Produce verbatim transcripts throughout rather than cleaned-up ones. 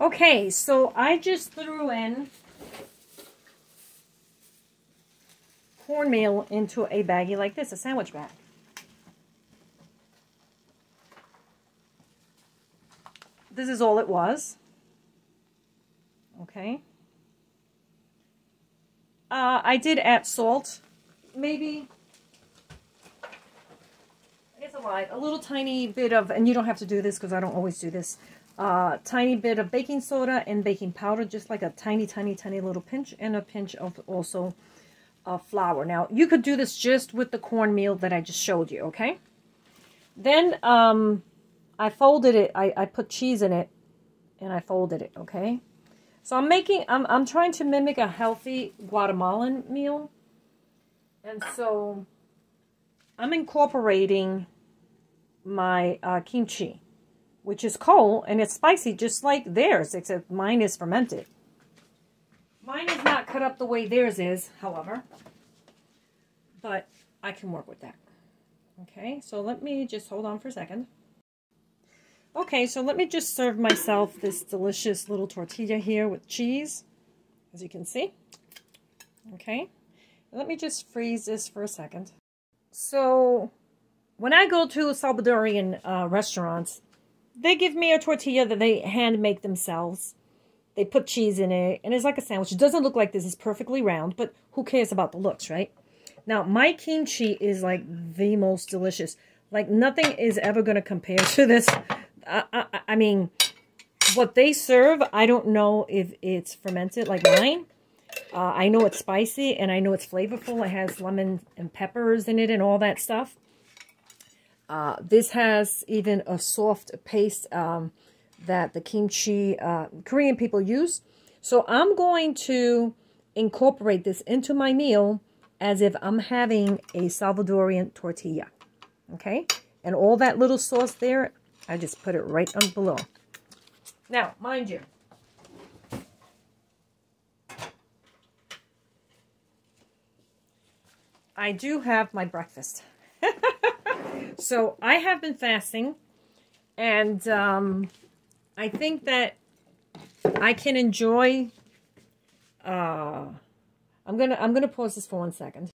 Okay, so I just threw in cornmeal into a baggie like this, a sandwich bag. This is all it was. Okay. Uh, I did add salt. Maybe it's a lot. A little tiny bit of, and you don't have to do this because I don't always do this. Uh, tiny bit of baking soda and baking powder, just like a tiny, tiny, tiny little pinch, and a pinch of also uh, flour. Now you could do this just with the cornmeal that I just showed you. Okay. Then um, I folded it. I, I put cheese in it, and I folded it. Okay. So I'm making, I'm, I'm trying to mimic a healthy Guatemalan meal. And so I'm incorporating my uh, kimchi, which is cold, and it's spicy just like theirs, except mine is fermented. Mine is not cut up the way theirs is, however. But I can work with that. Okay, so let me just hold on for a second. Okay, so let me just serve myself this delicious little tortilla here with cheese, as you can see. Okay, let me just freeze this for a second. So, when I go to Salvadorian uh, restaurants, they give me a tortilla that they hand make themselves. They put cheese in it, and it's like a sandwich. It doesn't look like this. It's perfectly round, but who cares about the looks, right? Now, my kimchi is like the most delicious. Like, nothing is ever going to compare to this. I, I, I mean, what they serve, I don't know if it's fermented like mine. Uh, I know it's spicy, and I know it's flavorful. It has lemon and peppers in it and all that stuff. Uh, this has even a soft paste um, that the kimchi uh, Korean people use. So I'm going to incorporate this into my meal as if I'm having a Salvadorian tortilla. Okay? And all that little sauce there, I just put it right on below. Now, mind you, I do have my breakfast. So I have been fasting, and um, I think that I can enjoy. Uh, I'm gonna I'm gonna pause this for one second.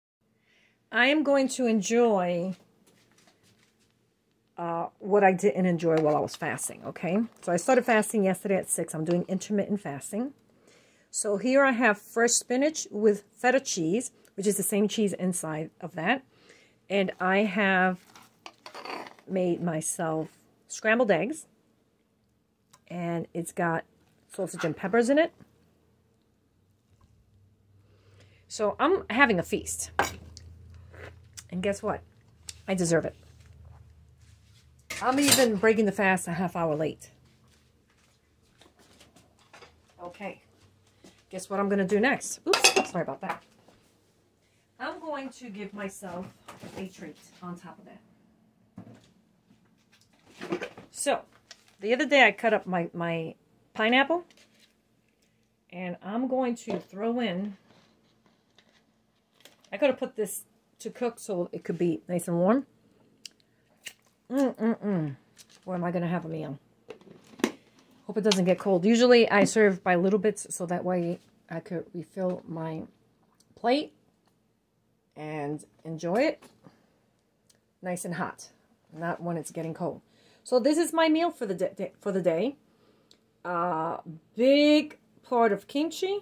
I am going to enjoy. Uh, what I didn't enjoy while I was fasting, okay? So I started fasting yesterday at six. I'm doing intermittent fasting. So here I have fresh spinach with feta cheese, which is the same cheese inside of that. And I have made myself scrambled eggs. And it's got sausage and peppers in it. So I'm having a feast. And guess what? I deserve it. I'm even breaking the fast a half hour late. Okay. Guess what I'm going to do next? Oops, sorry about that. I'm going to give myself a treat on top of that. So, the other day I cut up my, my pineapple. And I'm going to throw in... I could have put this to cook so it could be nice and warm. Mm-mm-mm. Where am I going to have a meal? Hope it doesn't get cold. Usually I serve by little bits so that way I could refill my plate and enjoy it nice and hot, not when it's getting cold. So this is my meal for the day, for the day. Uh, big part of kimchi,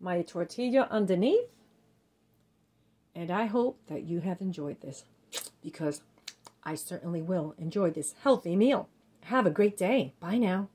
my tortilla underneath, and I hope that you have enjoyed this, because I certainly will enjoy this healthy meal. Have a great day. Bye now.